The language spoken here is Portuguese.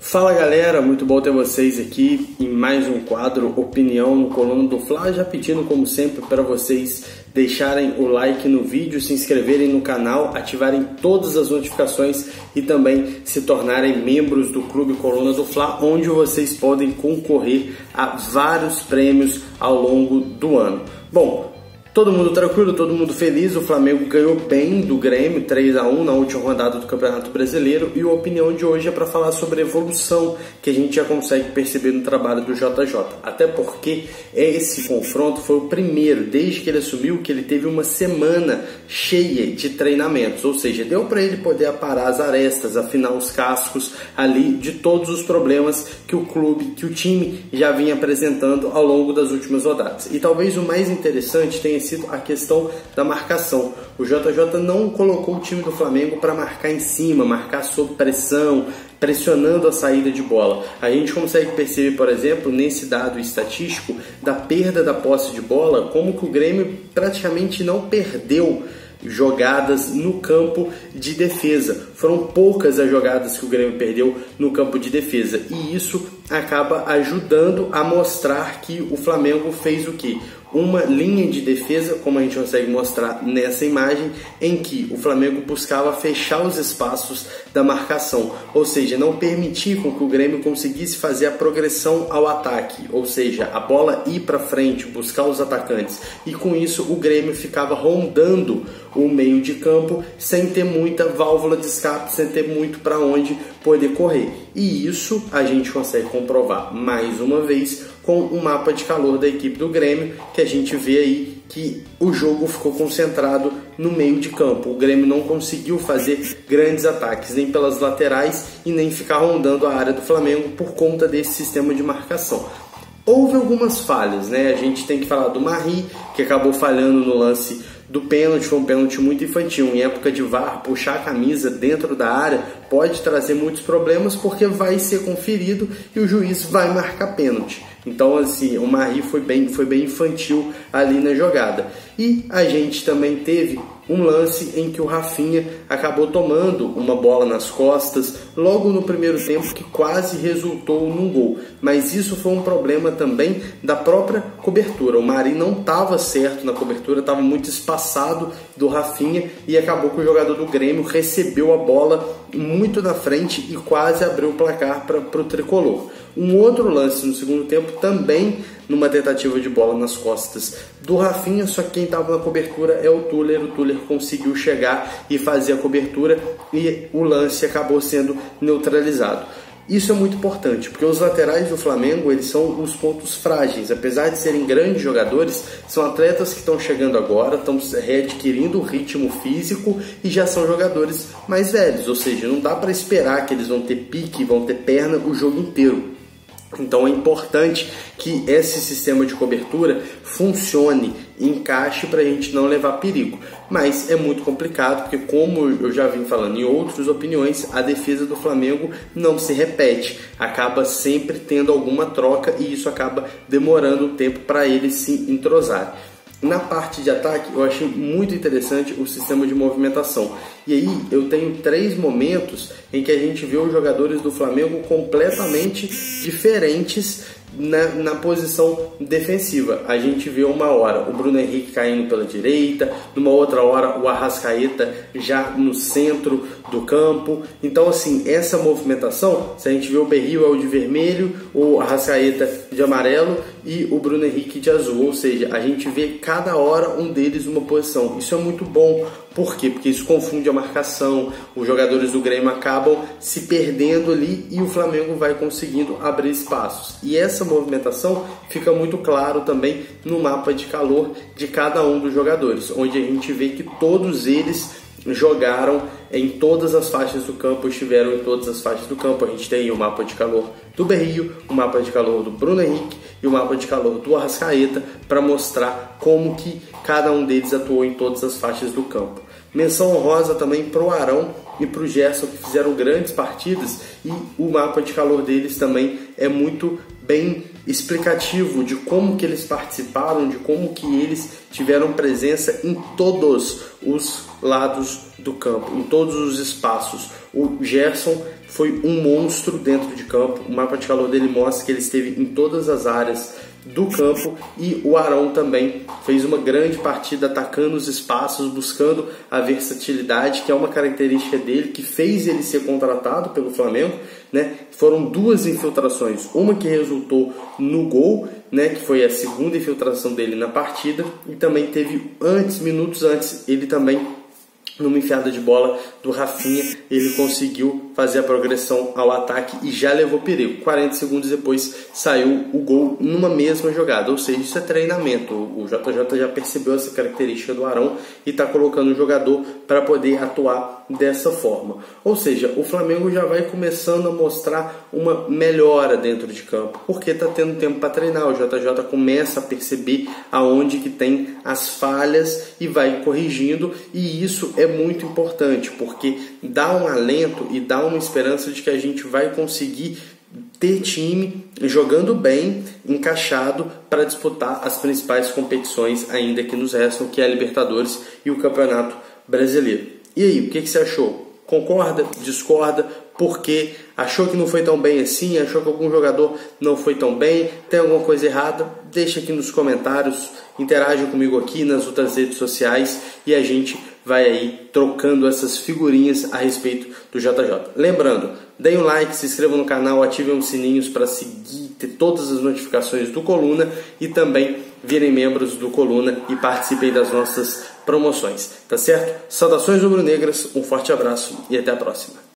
Fala galera, muito bom ter vocês aqui em mais um quadro Opinião no Coluna do Fla, já pedindo como sempre para vocês deixarem o like no vídeo, se inscreverem no canal, ativarem todas as notificações e também se tornarem membros do Clube Coluna do Fla, onde vocês podem concorrer a vários prêmios ao longo do ano. Bom, todo mundo tranquilo, todo mundo feliz, o Flamengo ganhou bem do Grêmio, 3-1 na última rodada do Campeonato Brasileiro, e a opinião de hoje é para falar sobre a evolução que a gente já consegue perceber no trabalho do JJ, até porque esse confronto foi o primeiro, desde que ele assumiu, que ele teve uma semana cheia de treinamentos, ou seja, deu para ele poder aparar as arestas, afinar os cascos ali de todos os problemas que o clube, que o time já vinha apresentando ao longo das últimas rodadas. E talvez o mais interessante tenha sido a questão da marcação. O JJ não colocou o time do Flamengo para marcar em cima, marcar sob pressão, pressionando a saída de bola. A gente consegue perceber, por exemplo, nesse dado estatístico da perda da posse de bola, como que o Grêmio praticamente não perdeu jogadas no campo de defesa. Foram poucas as jogadas que o Grêmio perdeu no campo de defesa, e isso acaba ajudando a mostrar que o Flamengo fez o quê? Uma linha de defesa, como a gente consegue mostrar nessa imagem, em que o Flamengo buscava fechar os espaços da marcação, ou seja, não permitir com que o Grêmio conseguisse fazer a progressão ao ataque, ou seja, a bola ir para frente, buscar os atacantes, e com isso o Grêmio ficava rondando o meio de campo sem ter muita válvula de escape, sem ter muito para onde poder correr. E isso a gente consegue comprovar mais uma vez com o mapa de calor da equipe do Grêmio, que a gente vê aí que o jogo ficou concentrado no meio de campo. O Grêmio não conseguiu fazer grandes ataques, nem pelas laterais e nem ficar rondando a área do Flamengo por conta desse sistema de marcação. Houve algumas falhas, né? A gente tem que falar do Marí, que acabou falhando no lance do pênalti, foi um pênalti muito infantil. Em época de VAR, puxar a camisa dentro da área pode trazer muitos problemas, porque vai ser conferido e o juiz vai marcar pênalti. Então, assim, o Marinho foi bem infantil ali na jogada. E a gente também teve um lance em que o Rafinha acabou tomando uma bola nas costas logo no primeiro tempo, que quase resultou num gol. Mas isso foi um problema também da própria cobertura. O Marinho não estava certo na cobertura, estava muito espaçado do Rafinha, e acabou que o jogador do Grêmio recebeu a bola muito na frente e quase abriu o placar para o tricolor. Um outro lance no segundo tempo, também numa tentativa de bola nas costas do Rafinha, só que quem estava na cobertura é o Thuler. O Thuler conseguiu chegar e fazer a cobertura, e o lance acabou sendo neutralizado. Isso é muito importante, porque os laterais do Flamengo, eles são os pontos frágeis. Apesar de serem grandes jogadores, são atletas que estão chegando agora, estão readquirindo o ritmo físico e já são jogadores mais velhos, ou seja, não dá para esperar que eles vão ter pique, vão ter perna o jogo inteiro. Então é importante que esse sistema de cobertura funcione, encaixe, para a gente não levar perigo. Mas é muito complicado, porque como eu já vim falando em outras opiniões, a defesa do Flamengo não se repete, acaba sempre tendo alguma troca, e isso acaba demorando o tempo para eles se entrosarem. Na parte de ataque, eu achei muito interessante o sistema de movimentação. E aí eu tenho três momentos em que a gente vê os jogadores do Flamengo completamente diferentes na posição defensiva. A gente vê uma hora o Bruno Henrique caindo pela direita, numa outra hora o Arrascaeta já no centro do campo. Então, assim, essa movimentação, se a gente vê o Berril é o de vermelho, o Arrascaeta de amarelo e o Bruno Henrique de azul, ou seja, a gente vê cada hora um deles uma posição. Isso é muito bom. Por quê? Porque isso confunde a marcação, os jogadores do Grêmio acabam se perdendo ali e o Flamengo vai conseguindo abrir espaços. E essa movimentação fica muito claro também no mapa de calor de cada um dos jogadores, onde a gente vê que todos eles jogaram em todas as faixas do campo, estiveram em todas as faixas do campo. A gente tem o mapa de calor do Berrio, o mapa de calor do Bruno Henrique e o mapa de calor do Arrascaeta, para mostrar como que cada um deles atuou em todas as faixas do campo. Menção honrosa também para o Arão e para o Gerson, que fizeram grandes partidas, e o mapa de calor deles também é muito bem explicativo de como que eles participaram, de como que eles tiveram presença em todos os lados do campo, em todos os espaços. O Gerson foi um monstro dentro de campo, o mapa de calor dele mostra que ele esteve em todas as áreas do campo, e o Arão também fez uma grande partida atacando os espaços, buscando a versatilidade, que é uma característica dele, que fez ele ser contratado pelo Flamengo, né? Foram duas infiltrações, uma que resultou no gol, né, que foi a segunda infiltração dele na partida, e também teve antes, minutos antes, ele também, numa enfiada de bola do Rafinha, ele conseguiu fazer a progressão ao ataque e já levou perigo. 40 segundos depois saiu o gol numa mesma jogada, ou seja, isso é treinamento. O JJ já percebeu essa característica do Arão e está colocando o jogador para poder atuar dessa forma. Ou seja, o Flamengo já vai começando a mostrar uma melhora dentro de campo, porque está tendo tempo para treinar. O JJ começa a perceber aonde que tem as falhas e vai corrigindo, e isso é muito importante, porque dá um alento e dá uma esperança de que a gente vai conseguir ter time jogando bem, encaixado, para disputar as principais competições ainda que nos restam, que é a Libertadores e o Campeonato Brasileiro. E aí, o que você achou? Concorda? Discorda? Por quê? Achou que não foi tão bem assim? Achou que algum jogador não foi tão bem? Tem alguma coisa errada? Deixa aqui nos comentários, interage comigo aqui nas outras redes sociais e a gente vai aí trocando essas figurinhas a respeito do JJ. Lembrando, deem um like, se inscrevam no canal, ativem os sininhos para seguir, ter todas as notificações do Coluna, e também virem membros do Coluna e participem das nossas promoções, tá certo? Saudações rubro-negras, um forte abraço e até a próxima.